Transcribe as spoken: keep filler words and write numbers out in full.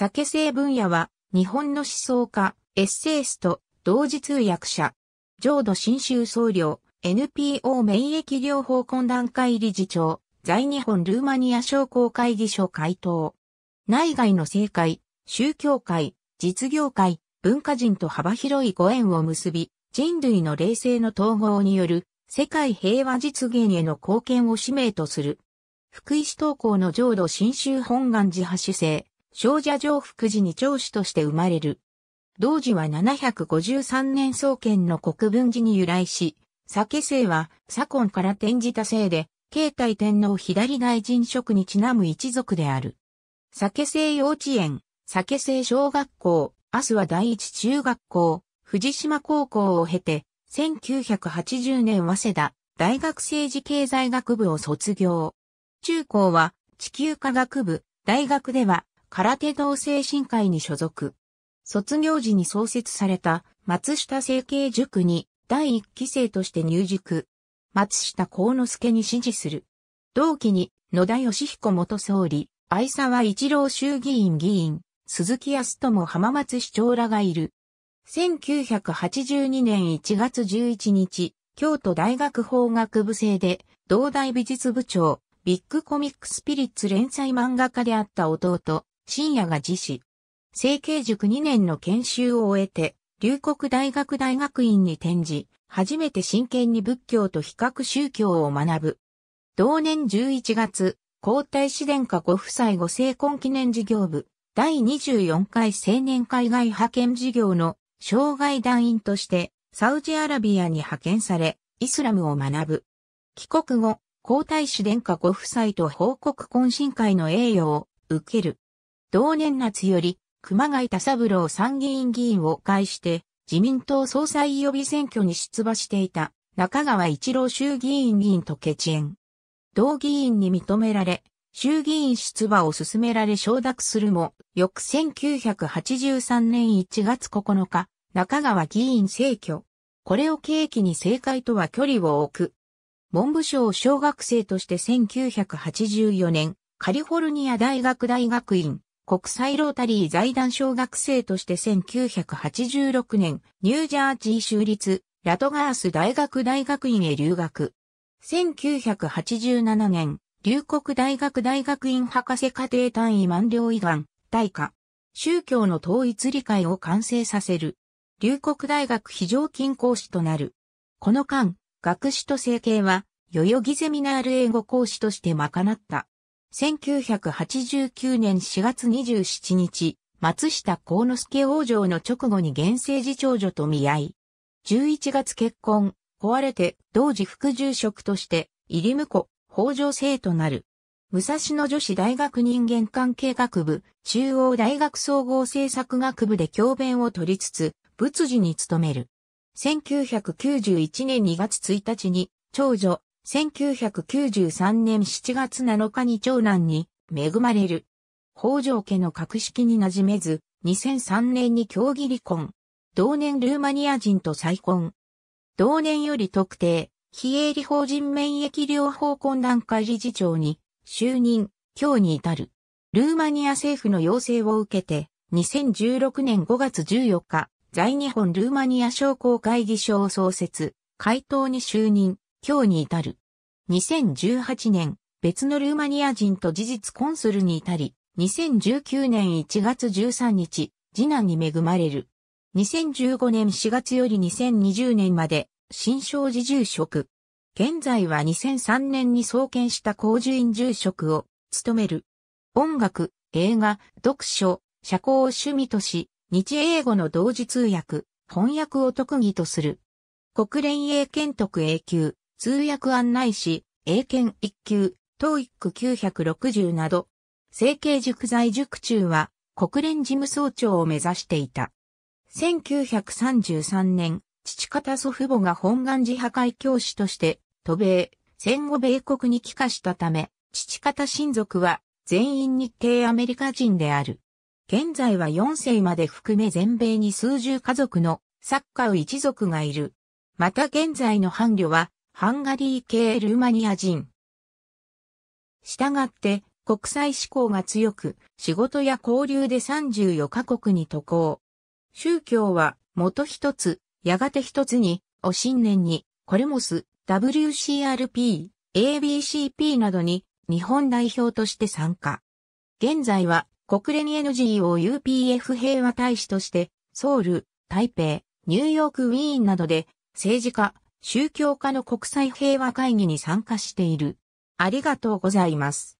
酒製分野は、日本の思想家、エッセイスト、同時通訳者、浄土真宗総領、エヌピーオー 免疫療法懇談会理事長、在日本ルーマニア商工会議所会頭。内外の政界、宗教界、実業界、文化人と幅広いご縁を結び、人類の霊性の統合による世界平和実現への貢献を使命とする。福井市東高の浄土真宗本願寺派主生、聖者常福寺に長子として生まれる。同寺はななひゃくごじゅうさんねん創建の国分寺に由来し、酒聖は左近から転じた姓で、慶太天皇左大臣職にちなむ一族である。酒聖幼稚園、酒聖小学校、明日は第一中学校、藤島高校を経て、せんきゅうひゃくはちじゅうねん早稲田大学政治経済学部を卒業。中高は地球科学部、大学では空手道精神会に所属。卒業時に創設された松下政経塾に第一期生として入塾。松下幸之助に師事する。同期に野田佳彦元総理、相沢一郎衆議院議員、鈴木康友浜松市長らがいる。せんきゅうひゃくはちじゅうにねんいちがつじゅういちにち、京都大学法学部生で、同大美術部長、ビッグコミックスピリッツ連載漫画家であった弟、信也が自死。成蹊塾にねんの研修を終えて、龍谷大学大学院に転じ、初めて真剣に仏教と比較宗教を学ぶ。同年じゅういちがつ、皇太子殿下ご夫妻ご成婚記念事業部、第にじゅうよんかい青年海外派遣事業の、生涯団員としてサウジアラビアに派遣され、イスラムを学ぶ。帰国後、皇太子殿下ご夫妻と報告懇親会の栄誉を受ける。同年夏より、熊谷太三郎参議院議員を介して、自民党総裁予備選挙に出馬していた中川一郎衆議院議員と結縁。同議員に認められ、衆議院出馬を勧められ承諾するも、翌せんきゅうひゃくはちじゅうさんねんいちがつここのか、中川議員逝去。これを契機に政界とは距離を置く。文部省小学生としてせんきゅうひゃくはちじゅうよねん、カリフォルニア大学大学院、国際ロータリー財団小学生としてせんきゅうひゃくはちじゅうろくねん、ニュージャージー州立、ラトガース大学大学院へ留学。せんきゅうひゃくはちじゅうななねん、龍谷大学大学院博士課程単位満了遺願、大化。宗教の統一理解を完成させる。龍谷大学非常勤講師となる。この間、学士と生計は、代々木ゼミナール英語講師として賄った。せんきゅうひゃくはちじゅうきゅうねんしがつにじゅうしちにち、松下幸之助往生の直後に現世次長女と見合い。じゅういちがつ結婚、壊れて、同時副住職として、入婿。北条生となる。武蔵野女子大学人間関係学部、中央大学総合政策学部で教鞭を取りつつ、仏事に勤める。せんきゅうひゃくきゅうじゅういちねんにがつついたちに、長女、せんきゅうひゃくきゅうじゅうさんねんしちがつなのかに長男に恵まれる。北条家の格式に馴染めず、にせんさんねんに協議離婚。同年ルーマニア人と再婚。同年より特定。非営利法人免疫療法懇談会理事長に就任、今日に至る。ルーマニア政府の要請を受けて、にせんじゅうろくねんごがつじゅうよっか、在日本ルーマニア商工会議所を創設、会頭に就任、今日に至る。にせんじゅうはちねん、別のルーマニア人と事実コンスルに至り、にせんじゅうきゅうねんいちがつじゅうさんにち、次男に恵まれる。にせんじゅうごねんしがつよりにせんにじゅうねんまで、新勝寺住職。現在はにせんさんねんに創建した光珠院住職を務める。音楽、映画、読書、社交を趣味とし、日英語の同時通訳、翻訳を特技とする。国連英検特 A 級、通訳案内士、英検いっ級、トーイックきゅうひゃくろくじゅうなど、成蹊塾在塾中は国連事務総長を目指していた。せんきゅうひゃくさんじゅうさんねん、父方祖父母が本願寺派会教師として、渡米、戦後米国に帰化したため、父方親族は全員日系アメリカ人である。現在はよんせいまで含め全米に数十家族のサッカー一族がいる。また現在の伴侶はハンガリー系ルーマニア人。したがって、国際志向が強く、仕事や交流でさんじゅうよんカ国に渡航。宗教は、元一つ、やがて一つに、を信念に、コルモス、ダブリューシーアールピー、エービーシーピー などに、日本代表として参加。現在は、国連 エヌジーオー ユーピーエフ 平和大使として、ソウル、台北、ニューヨークウィーンなどで、政治家、宗教家の国際平和会議に参加している。ありがとうございます。